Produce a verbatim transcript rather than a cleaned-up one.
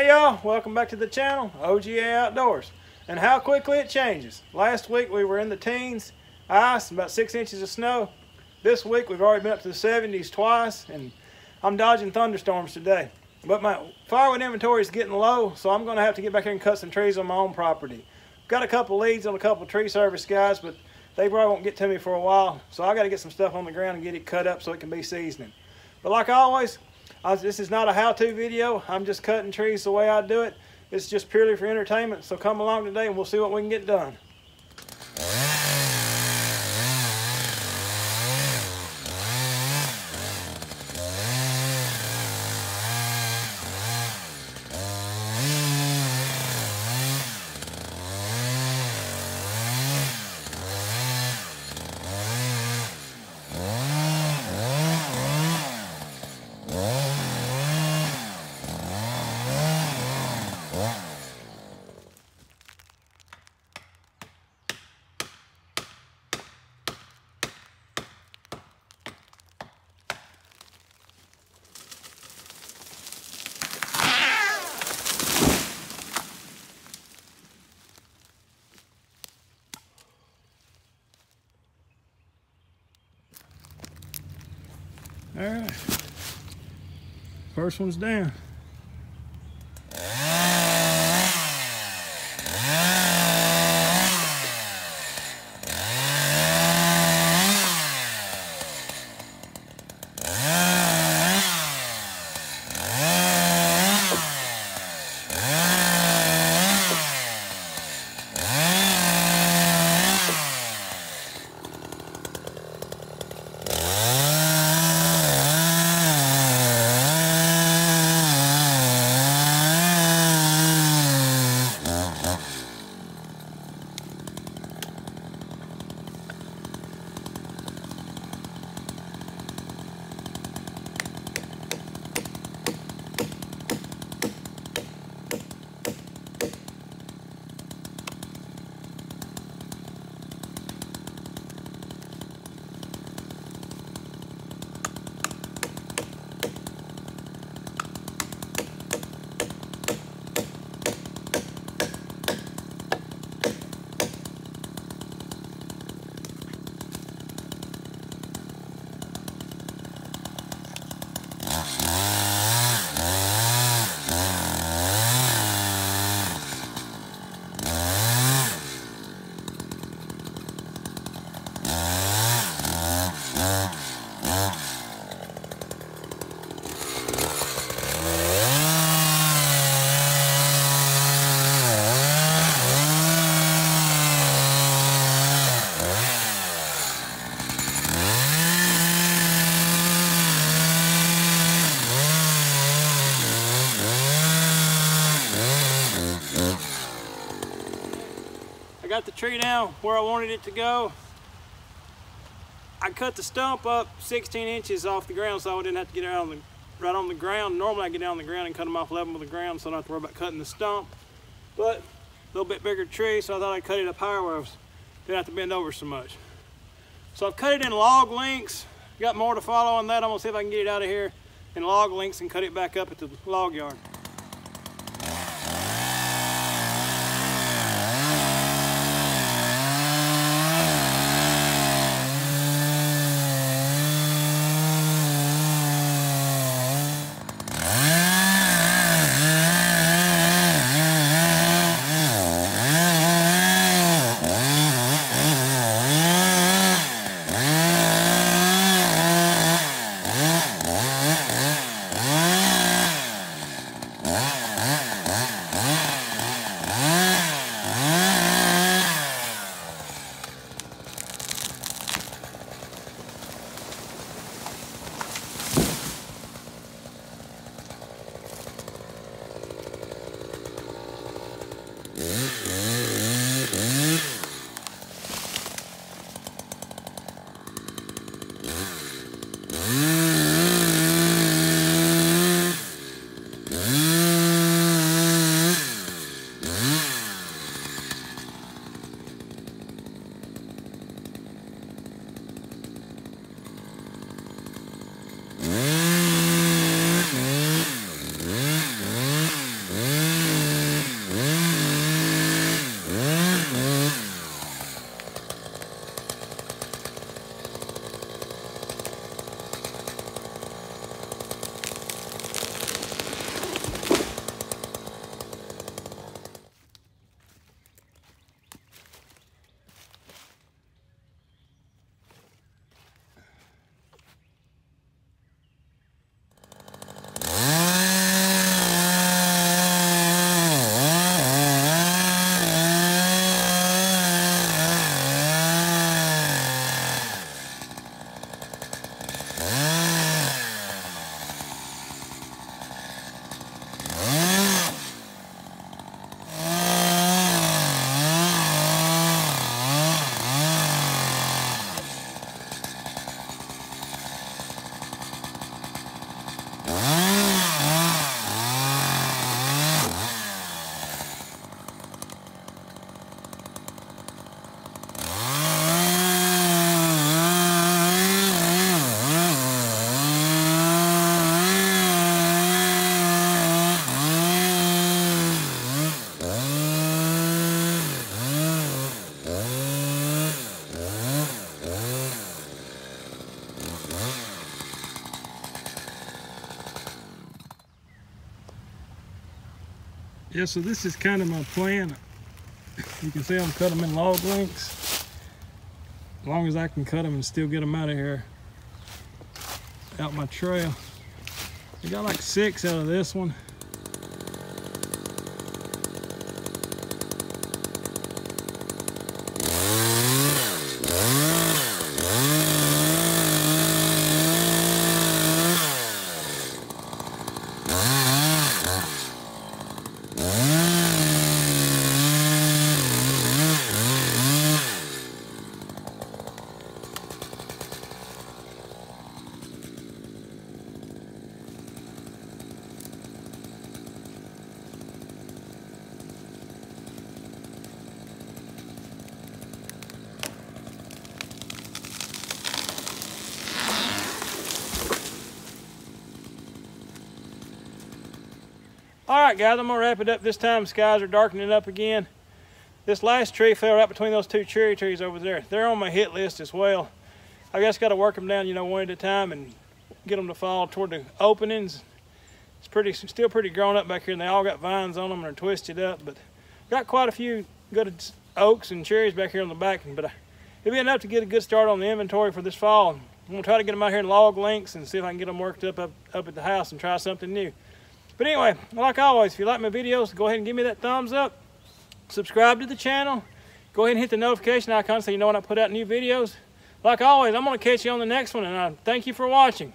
Hey y'all, welcome back to the channel, O G A Outdoors. And how quickly it changes. Last week we were in the teens, ice, about six inches of snow. This week we've already been up to the seventies twice, and I'm dodging thunderstorms today. But my firewood inventory is getting low, so I'm gonna have to get back here and cut some trees on my own property. Got a couple leads on a couple tree service guys, but they probably won't get to me for a while, so I gotta get some stuff on the ground and get it cut up so it can be seasoning. But like always, I, this is not a how-to video. I'm just cutting trees the way I do it. It's just purely for entertainment, so come along today and we'll see what we can get done. All right, first one's down. Got the tree down where I wanted it to go. I cut the stump up sixteen inches off the ground so I didn't have to get out on the, right on the ground. Normally I get down on the ground and cut them off level with the ground so I don't have to worry about cutting the stump. But a little bit bigger tree, so I thought I'd cut it up higher where I was, didn't have to bend over so much. So I've cut it in log lengths. Got more to follow on that. I'm gonna see if I can get it out of here in log lengths and cut it back up at the log yard. Yeah, so this is kind of my plan. You can see I'm cutting them in log lengths. As long as I can cut them and still get them out of here, out my trail. I got like six out of this one. All right, guys, I'm gonna wrap it up this time. Skies are darkening up again. This last tree fell right between those two cherry trees over there. They're on my hit list as well. I just gotta work them down, you know, one at a time and get them to fall toward the openings. It's pretty, still pretty grown up back here, and they all got vines on them and are twisted up, but got quite a few good oaks and cherries back here on the back, but it'll be enough to get a good start on the inventory for this fall. I'm gonna try to get them out here in log lengths and see if I can get them worked up, up, up at the house and try something new. But anyway, like always, if you like my videos, go ahead and give me that thumbs up. Subscribe to the channel. Go ahead and hit the notification icon so you know when I put out new videos. Like always, I'm going to catch you on the next one, and I thank you for watching.